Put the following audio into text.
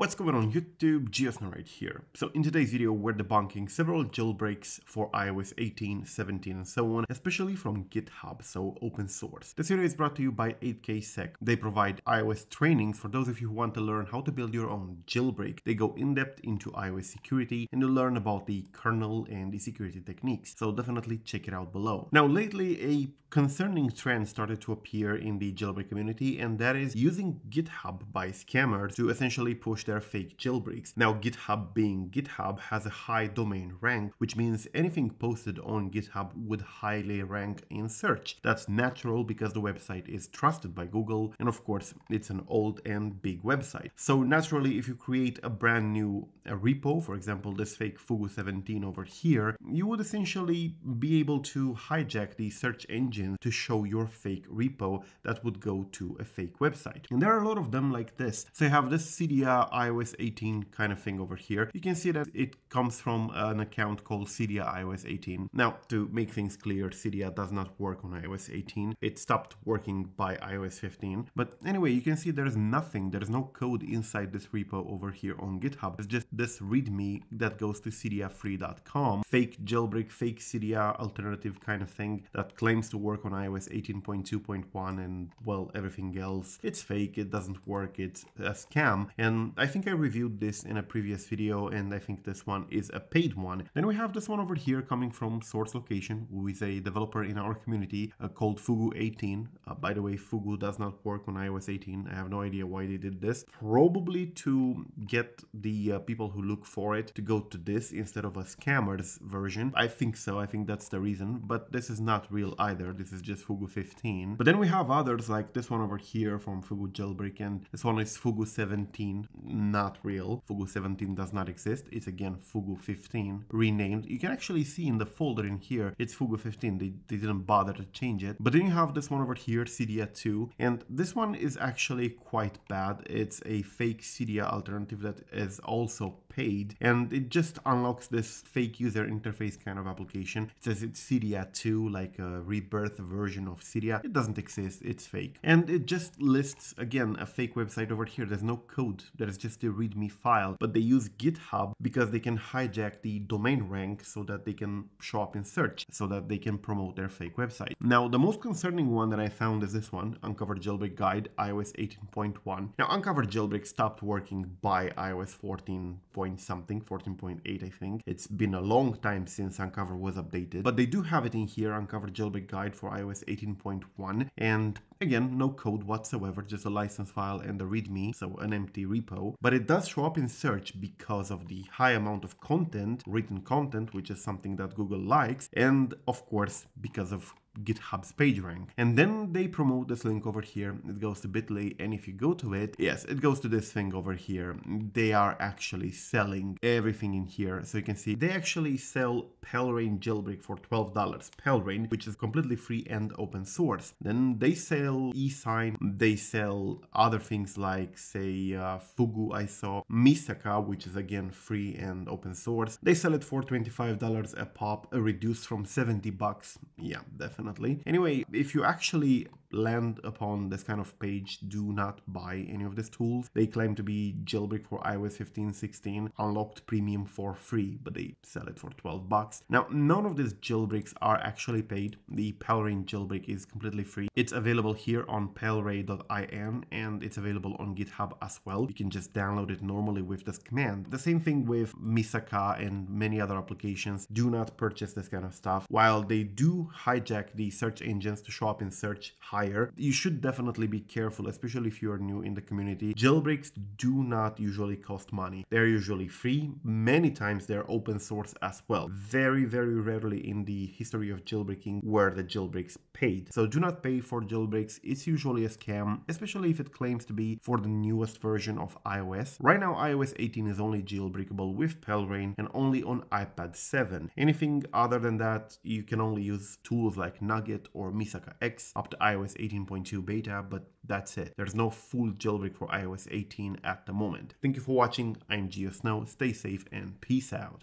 What's going on YouTube, GeoSn0w here. So in today's video, we're debunking several jailbreaks for iOS 18, 17 and so on, especially from GitHub, so open source. This video is brought to you by 8KSec. They provide iOS trainings for those of you who want to learn how to build your own jailbreak. They go in depth into iOS security and you'll learn about the kernel and the security techniques. So definitely check it out below. Now lately, a concerning trend started to appear in the jailbreak community, and that is using GitHub by scammers to essentially push their fake jailbreaks. Now GitHub being GitHub has a high domain rank, which means anything posted on GitHub would highly rank in search. That's natural because the website is trusted by Google, and of course it's an old and big website. So naturally, if you create a brand new repo, for example this fake Fugu 17 over here, you would essentially be able to hijack the search engine to show your fake repo that would go to a fake website. And there are a lot of them like this. So you have this Cydia iOS 18 kind of thing over here. You can see that it comes from an account called Cydia iOS 18. Now, to make things clear, Cydia does not work on iOS 18. It stopped working by iOS 15. But anyway, you can see there's nothing, there's no code inside this repo over here on GitHub. It's just this README that goes to cydiafree.com, fake jailbreak, fake Cydia alternative kind of thing that claims to work on iOS 18.2.1 and, well, everything else. It's fake, it doesn't work, it's a scam. And I think I reviewed this in a previous video, and I think this one is a paid one. Then we have this one over here coming from Source Location, who is a developer in our community called Fugu 18. By the way, Fugu does not work on iOS 18. I have no idea why they did this. Probably to get the people who look for it to go to this instead of a scammer's version. I think so. I think that's the reason. But this is not real either. This is just Fugu 15. But then we have others like this one over here from Fugu Jailbreak, and this one is Fugu 17. Not real. Fugu 17 does not exist. It's again Fugu 15 renamed. You can actually see in the folder in here, it's Fugu 15. They didn't bother to change it. But then you have this one over here, Cydia 2. And this one is actually quite bad. It's a fake Cydia alternative that is also paid. And it just unlocks this fake user interface kind of application. It says it's Cydia 2, like a rebirth version of Cydia. It doesn't exist. It's fake. And it just lists, again, a fake website over here. There's no code. There's just a README file, but they use GitHub because they can hijack the domain rank so that they can show up in search, so that they can promote their fake website. Now, the most concerning one that I found is this one, unc0ver Jailbreak Guide, iOS 18.1. Now, unc0ver Jailbreak stopped working by iOS 14 point something, 14.8, I think. It's been a long time since unc0ver was updated, but they do have it in here, unc0ver Jailbreak Guide for iOS 18.1, and again, no code whatsoever, just a license file and the README, so an empty repo. But it does show up in search because of the high amount of content, written content, which is something that Google likes, and of course, because of GitHub's PageRank. And then they promote this link over here. It goes to bit.ly, and if you go to it, yes, it goes to this thing over here. They are actually selling everything in here. So you can see they actually sell Palera1n jailbreak for $12. Palera1n, which is completely free and open source. Then they sell eSign. They sell other things like, say, Fugu, I saw, Misaka, which is again free and open source. They sell it for $25 a pop, reduced from $70. Yeah, definitely. Anyway, if you actually land upon this kind of page, do not buy any of these tools. They claim to be jailbreak for iOS 15, 16, unlocked premium for free, but they sell it for $12. Now, none of these jailbreaks are actually paid. The Palera1n jailbreak is completely free. It's available here on palera1n, and it's available on GitHub as well. You can just download it normally with this command. The same thing with Misaka and many other applications. Do not purchase this kind of stuff. While they do hijack the search engines to show up in search higher, you should definitely be careful, especially if you are new in the community. Jailbreaks do not usually cost money. They're usually free. Many times they're open source as well. Very, very rarely in the history of jailbreaking were the jailbreaks paid. So do not pay for jailbreaks. It's usually a scam, especially if it claims to be for the newest version of iOS. Right now, iOS 18 is only jailbreakable with Palera1n and only on iPad 7. Anything other than that, you can only use tools like Nugget or Misaka X up to iOS 18.2 beta, but that's it. There's no full jailbreak for iOS 18 at the moment. Thank you for watching. I'm GeoSn0w. Stay safe and peace out.